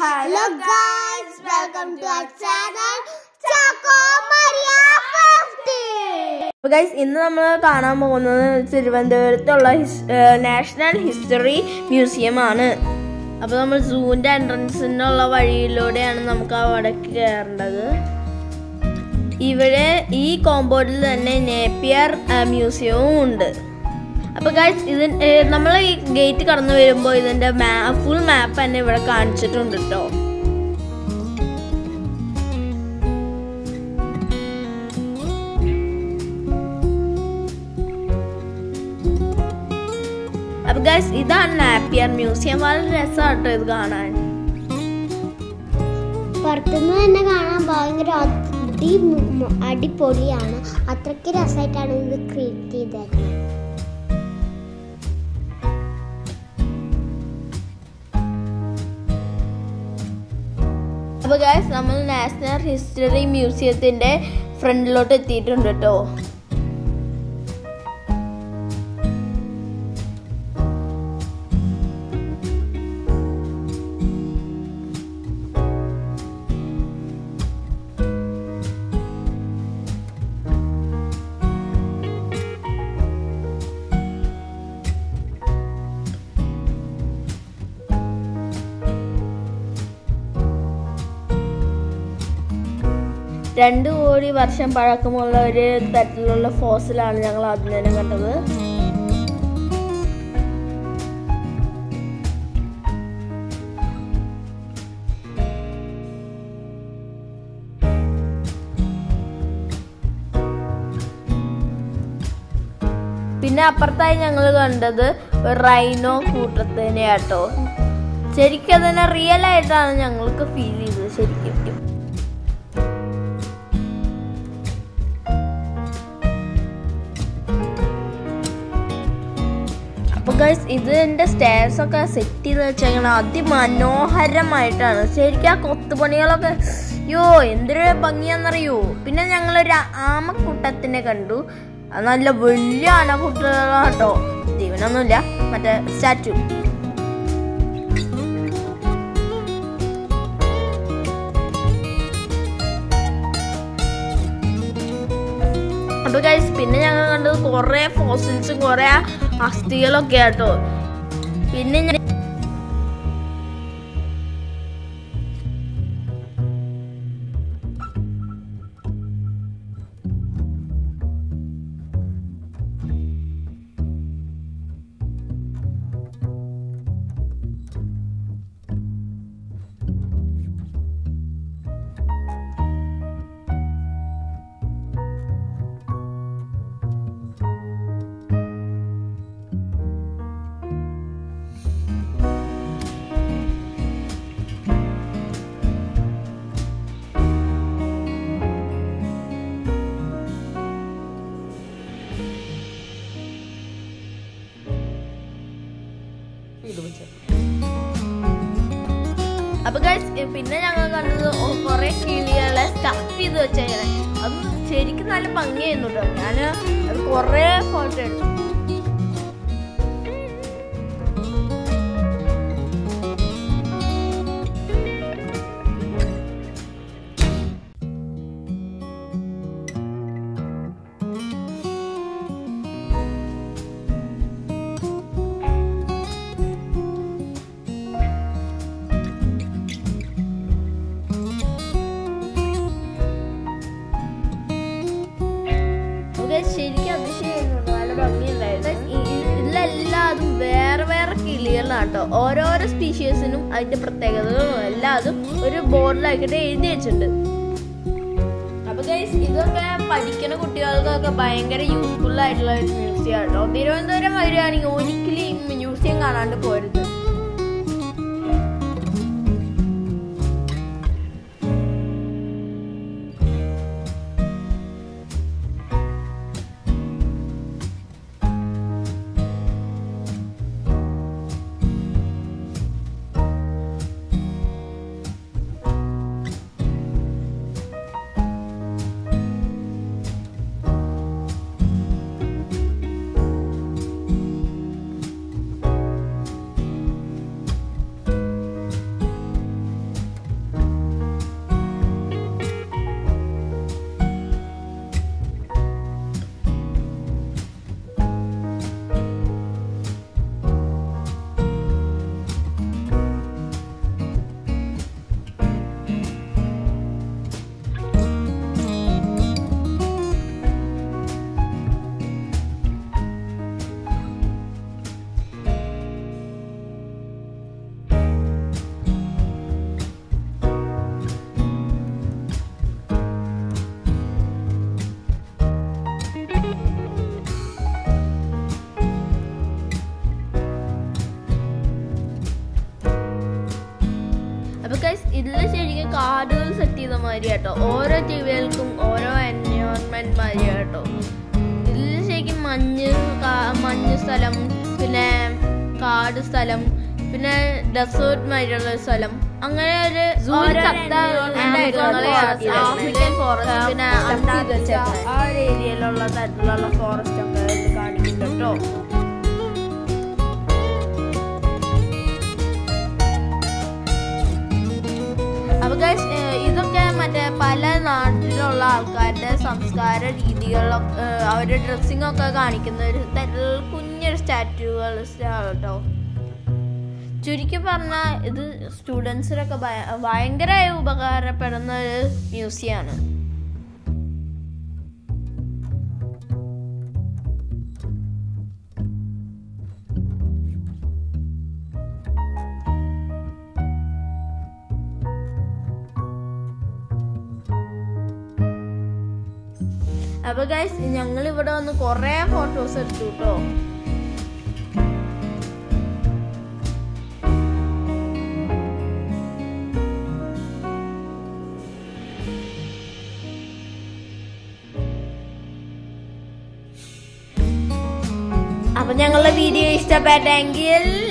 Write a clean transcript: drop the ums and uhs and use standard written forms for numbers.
Hello guys, welcome to our channel Chacko Maria 15. So guys, in the National History Museum. Now we are zoo entrance This compound is Napier Museum. So guys, we have a gate a full map and we have a guys, this is Napier Museum. Guys, we have National History Museum in the front lot. Rendu ori varsham pazhakkamulla oru thattilulla fossil aanu njangal aadham thane kattathu. Pinne apparthayi njangal kandathu rhino kootrathine aatto. Serikke adane real aayittaan njangalku feel cheyidathu serikke. Guys, this is the stairs of a city. That's why no haramaita. Say, yo, Indra Bangiana, you. Pinanangla arm cutatinakandu, another Buliana cutalato, even another, but a statue. Guys, Pinanangal Korea fossils in Korea. Astielo Gato. Guys, if you have all species in them, I the protector, board like a day in guys, either Padikan buying a useful light museum, or they don't clean using another poison. അപ്പോൾ guys ഇതിൽ ശരിക്കും കാടുകൾ set ചെയ്ത മാതിരി കേട്ടോ, ഓരോ ജീവികൾക്കും ഓരോ എൻവയോൺമെൻറ്റ് മാതിരി കേട്ടോ. ഇതിൽ ശരിക്കും മഞ്ഞ് സ്ഥലം, പിന്നെ കാട് സ്ഥലം, പിന്നെ ഡെസേർട്ട് മാതിരിയുള്ള ഒരു സ്ഥലം, അങ്ങനെ ഒരു ആഫ്രിക്കൻ ഫോറസ്റ്റ്, പിന്നെ ആ ഏരിയയിലുള്ള തരത്തിലുള്ള ഫോറസ്റ്റ് ഒക്കെ കാണിക്കുന്നുണ്ട് കേട്ടോ. അപ്പൊ ഗൈസ് ഇതൊക്കെ മറ്റേ പല നാട്ടിലുള്ള ആൾക്കാരുടെ സംസ്കാര രീതികളിലൊക്കെ അവരുടെ ഡ്രസ്സിംഗ് ഒക്കെ കാണിക്കുന്ന ഒരു തരത്തിലുള്ള കുഞ്ഞൊരു സ്റ്റാറ്റുകൾ കേട്ടോ. ചുരുക്കി പറഞ്ഞാൽ ഇത് സ്റ്റുഡൻസിനൊക്കെ ഭയങ്കരമായി ഉപകാരപ്പെടുന്ന ഒരു മ്യൂസിയമാണ്. അപ്പൊ ഗൈസ് ഞങ്ങൾ ഇവിടെ വന്ന് കുറേ ഫോട്ടോസ് എടുത്തു കേട്ടോ. അപ്പൊ ഞങ്ങളുടെ വീഡിയോ ഇഷ്ടപ്പെട്ടെങ്കിൽ